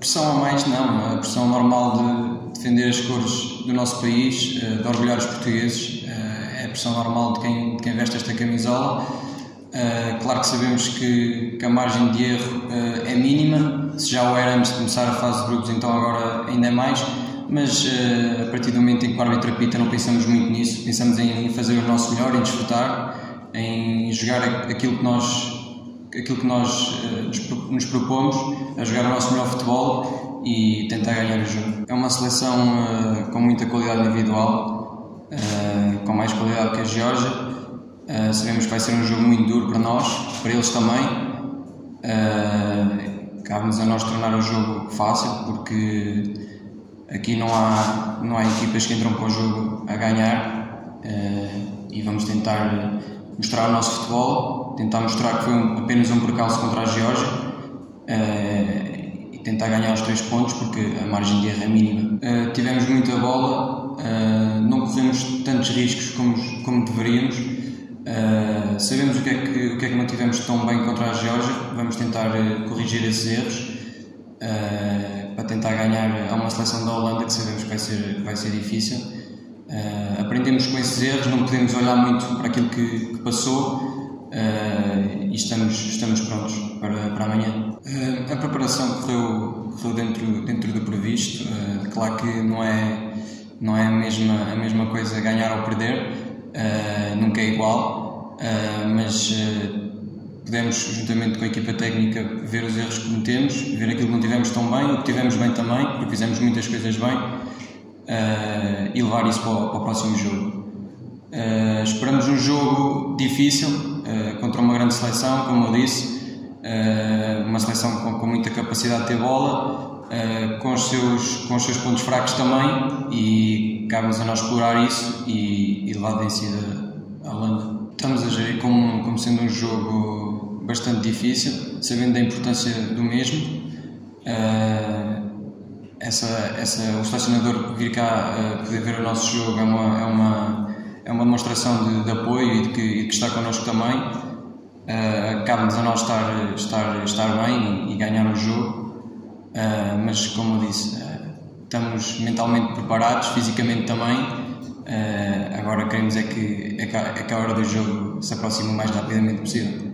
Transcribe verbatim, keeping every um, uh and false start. pressão a mais não, a pressão normal de defender as cores do nosso país, de orgulhar os portugueses, é a pressão normal de quem, de quem veste esta camisola. Claro que sabemos que, que a margem de erro é mínima, se já o éramos de começar a fase de grupos, então agora ainda mais, mas a partir do momento em que o árbitro apita não pensamos muito nisso, pensamos em fazer o nosso melhor, em desfrutar, em jogar aquilo que nós aquilo que nós uh, nos propomos, a jogar o nosso melhor futebol e tentar ganhar o jogo. É uma seleção uh, com muita qualidade individual, uh, com mais qualidade que a Geórgia. Uh, sabemos que vai ser um jogo muito duro para nós, para eles também. Uh, cabe-nos a nós tornar o jogo fácil, porque aqui não há, não há equipas que entram para o jogo a ganhar, uh, e vamos tentar mostrar o nosso futebol, tentar mostrar que foi um, apenas um percalço contra a Geórgia uh, e tentar ganhar os três pontos, porque a margem de erro é mínima. Uh, tivemos muita bola, uh, não corremos tantos riscos como, como deveríamos, uh, sabemos o que, é que, o que é que não tivemos tão bem contra a Geórgia, vamos tentar uh, corrigir esses erros uh, para tentar ganhar a uma seleção da Holanda que sabemos que vai ser, vai ser difícil. Uh, aprendemos com esses erros, não podemos olhar muito para aquilo que, que passou. Uh, e estamos, estamos prontos para, para amanhã. Uh, a preparação correu, correu dentro, dentro do previsto. Uh, claro que não é, não é a, mesma, a mesma coisa ganhar ou perder, uh, nunca é igual, uh, mas uh, podemos, juntamente com a equipa técnica, ver os erros que cometemos, ver aquilo que não tivemos tão bem, o que tivemos bem também, porque fizemos muitas coisas bem, uh, e levar isso para o, para o próximo jogo. Uh, esperamos um jogo difícil, contra uma grande seleção, como eu disse, uma seleção com muita capacidade de ter bola, com os seus, com os seus pontos fracos também, e cabe-nos a nós explorar isso e, e levar vencida a Holanda. Estamos a gerir como, como sendo um jogo bastante difícil, sabendo da importância do mesmo. Essa, essa, o selecionador vir cá poder ver o nosso jogo é uma, é uma É uma demonstração de, de apoio e de, que, e de que está connosco também. Uh, cabe-nos a nós estar, estar, estar bem e, e ganhar o jogo, uh, mas como eu disse, uh, estamos mentalmente preparados, fisicamente também. Uh, agora queremos é que, é, que a, é que a hora do jogo se aproxime o mais rapidamente possível.